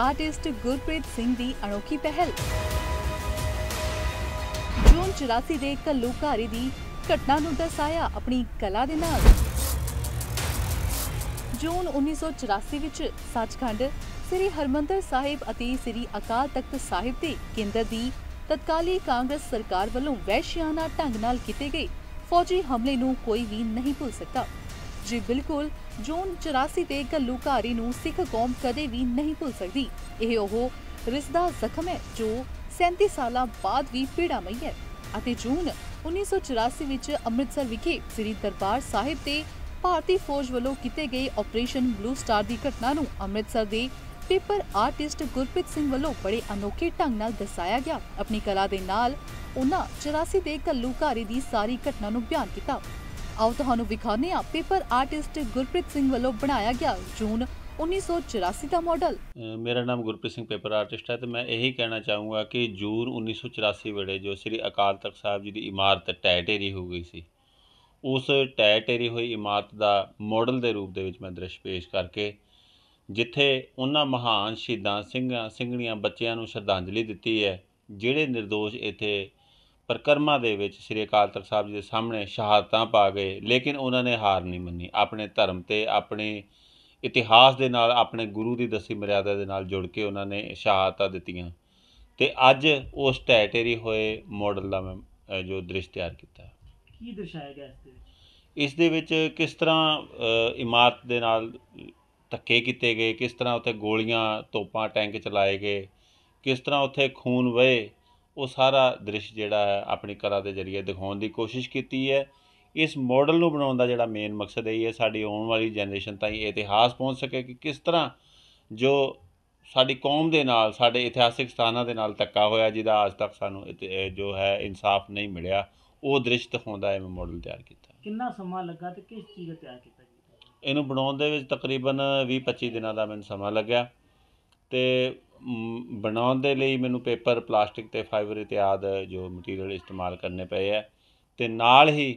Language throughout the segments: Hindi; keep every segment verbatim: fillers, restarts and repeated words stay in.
आर्टिस्ट गुरप्रीत सिंह दी अनोखी पहल। जून चौरासी दे घल्लूघारी दी घटना नूं दर्शाया अपनी कला दे नाल। जून उन्नीस सौ चौरासी विच सचखंड श्री हरमंदर साहिब अते श्री अकाल तक्त साहिब दे केंद्र दी तत्काली कांग्रेस सरकार वालों वैश्याना ढंग नाल कीते गए फौजी हमले नूं कोई भी नहीं भुल सकता। जी बिल्कुल, जून चौरासी ते घल्लूघारी नूं सिख कौम कदे भी नहीं भुल सकदी। यह ओह रिसदा जख्म है जो सैंती साल बाद भी पीड़ामई है। अते जून उन्नीस सौ चौरासी विच अमृतसर विखे श्री दरबार साहिब ते भारतीय फौज वालों कीते गए ऑपरेशन ब्लू स्टार दी घटना नूं अमृतसर दे पेपर आर्टिस्ट गुरप्रीत सिंह वालों बड़े अनोखे ढंग नाल दर्शाया गया। अपनी कला दे नाल उन्हां चौरासी ते घल्लूघारी दी सारी घटना नूं बयान कीता। आओ तुहानू विखाने आ पेपर आर्टिस्ट गुरप्रीत सिंह वालों बनाया गया जून उन्नीस सौ चौरासी का मॉडल। मेरा नाम गुरप्रीत सिंह पेपर आर्टिस्ट है। तो मैं यही कहना चाहूँगा कि जून उन्नीस सौ चौरासी वेले जो श्री अकाल तक्त साहिब जी की इमारत ढह ढेरी हो गई सी, उस ढह ढेरी हुई इमारत का मॉडल के रूप में मैं दृश्य पेश करके जिथे उन्होंने महान शहीदा सिंघां सिंघणियां बच्चों को श्रद्धांजलि दी है जिहड़े निर्दोष इत्थे परिक्रमा दे विच श्री अकाल तख्त साहब जी के सामने शहादतां पा गए, लेकिन उन्होंने हार नहीं मन्नी। अपने धर्म ते अपने इतिहास दे नाल अपने गुरु की दसी मर्यादा दे नाल जुड़ के उन्होंने शहादतां दित्तियां। ते अज उस ढह ढेरी होए मॉडल का मैं जो दृश्य तैयार किया की दर्शाया गया इस दे विच किस तरह इमारत दे नाल धक्के किए गए, किस तरह उत्थे गोलियां तोपां टैंक चलाए गए, किस तरह उत्थे खून वहे, वो सारा दृश्य जिहड़ा है अपनी कला के जरिए दिखाने की कोशिश की है। इस मॉडल को बनाने का जिहड़ा मेन मकसद यही है साड़ी आने वाली जनरेशन तक इतिहास पहुँच सके कि किस तरह जो साड़ी कौम के नाल साडे इतिहासिक स्थानों के नाल धक्का होया जिहदा अज तक सानू जो है इंसाफ नहीं मिलिया, वो दृश्य दिखाता है। मैं मॉडल तैयार किया कितना समा लगा तो किस चीज़ तैयार किया इनू बनाने में तकरीबन भी पच्ची दिनों का मैं समा लग्या। तो बनाने के लिए मैनू पेपर प्लास्टिक ते फाइबर इत्याद जो मटीरियल इस्तेमाल करने पे है। तो नाल ही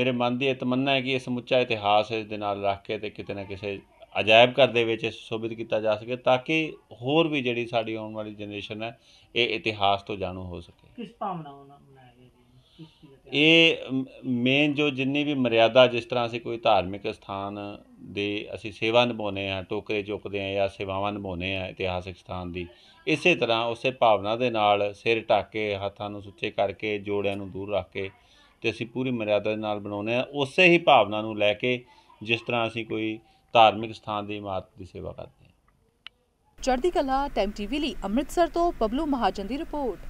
मेरे मन की यह तमन्ना है कि यह समुचा इतिहास इस दे नाल रख के ते किते ना किसी अजायब घर दे विच शोभित किया जा सके ताकि होर भी जिहड़ी साडी आने वाली जनरेशन है ये इतिहास तो जानू हो सके। किस भावना बनाया गया ये मेन जो जिन्नी भी मर्यादा जिस तरह असीं कोई धार्मिक स्थान दे असी सेवा निभाने हैं, टोकरे चुकते हैं या सेवावां निभाने हैं इतिहासिक स्थान की, इस तरह उस भावना के नाल सिर ढक के हत्थां नूं सुच्चे करके जोड़ियां नूं दूर रख के ते असी पूरी मर्यादा दे नाल बनाउने हैं। उस ही भावना नूं लैके जिस तरह असी कोई धार्मिक स्थान की इमारत की सेवा करते हैं। चढ़दी कला टाइम टीवी लिए अमृतसर तो बबलू महाजन की रिपोर्ट।